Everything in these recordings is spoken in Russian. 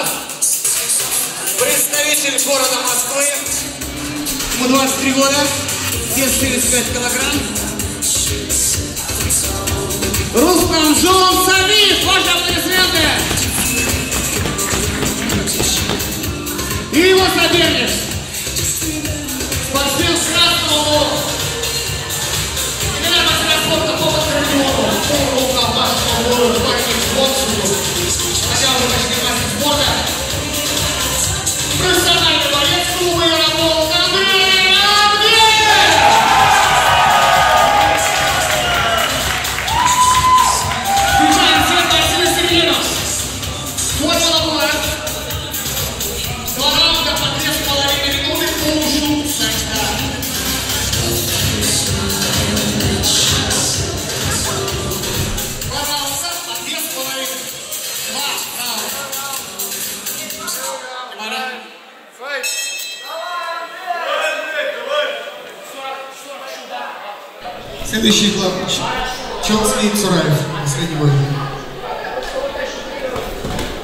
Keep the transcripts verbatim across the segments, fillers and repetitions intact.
нас представитель города Москвы, ему двадцать три года, вес тридцать пять килограмм, Рустамжон Самиев, ваши аплодисменты! И его соперник, спортсмен красного пола, следующий главный чел Самиев Сураев, последний бой. Давай его разгоняться!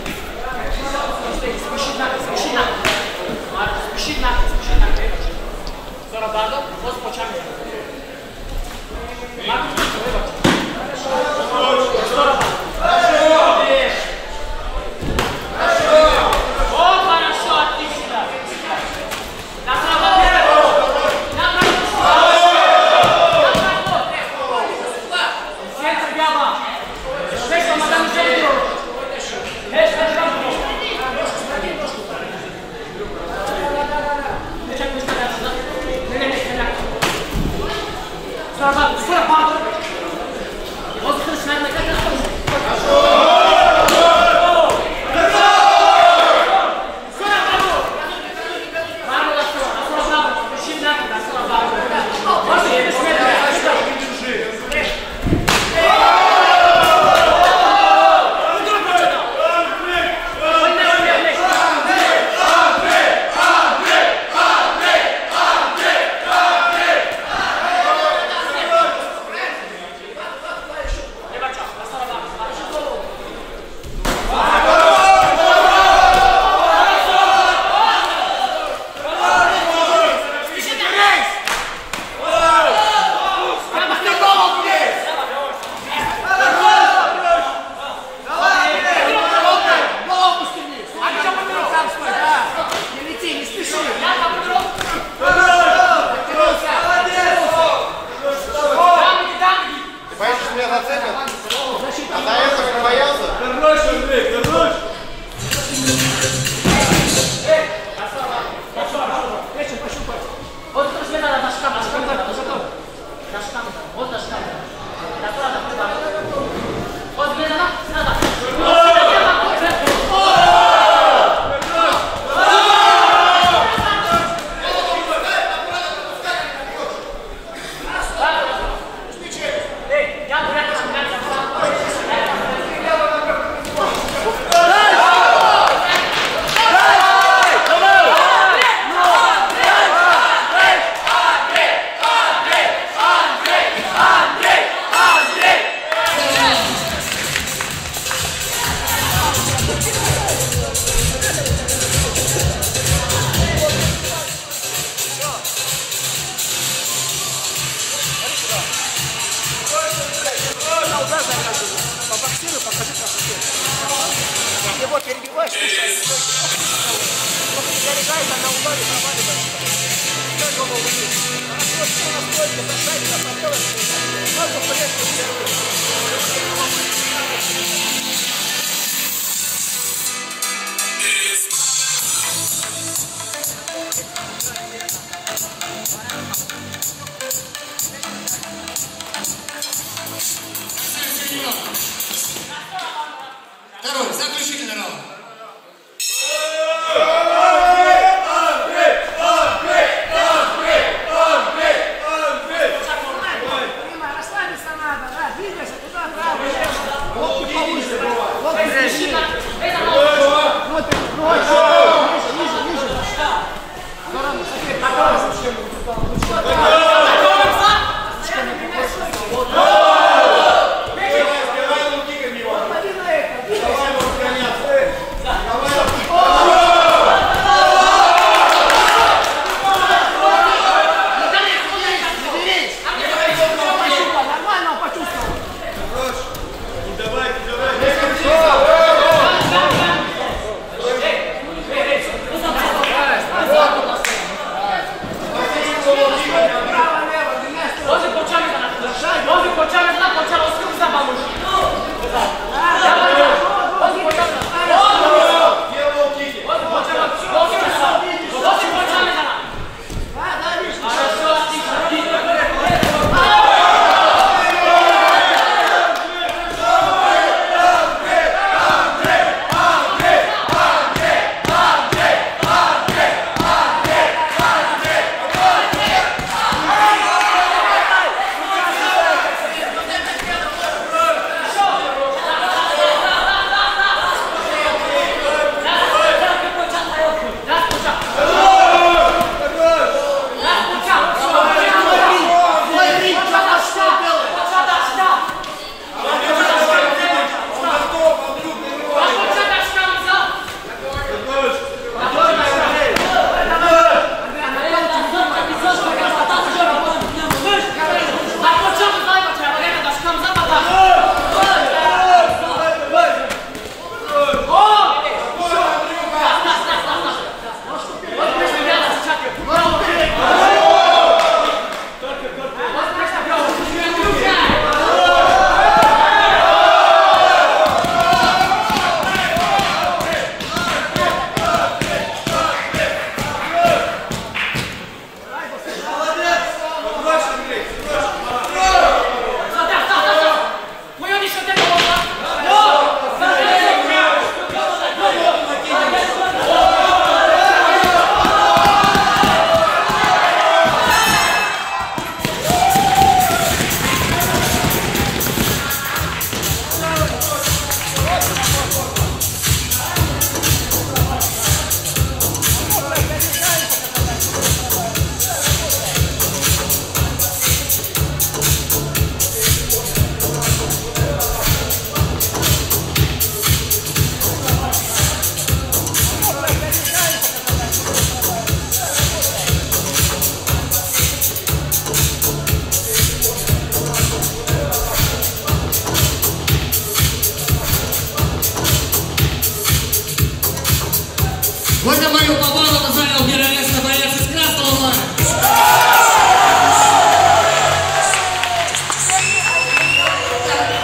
Сегодня мою побаду занял героист боец из Красного Мая.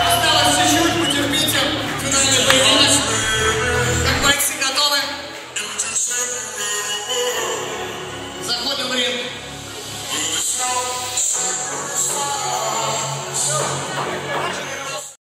Осталось чуть-чуть, потерпите, финальный поединок. Как бойцы готовы? Заходим в ринг. Все.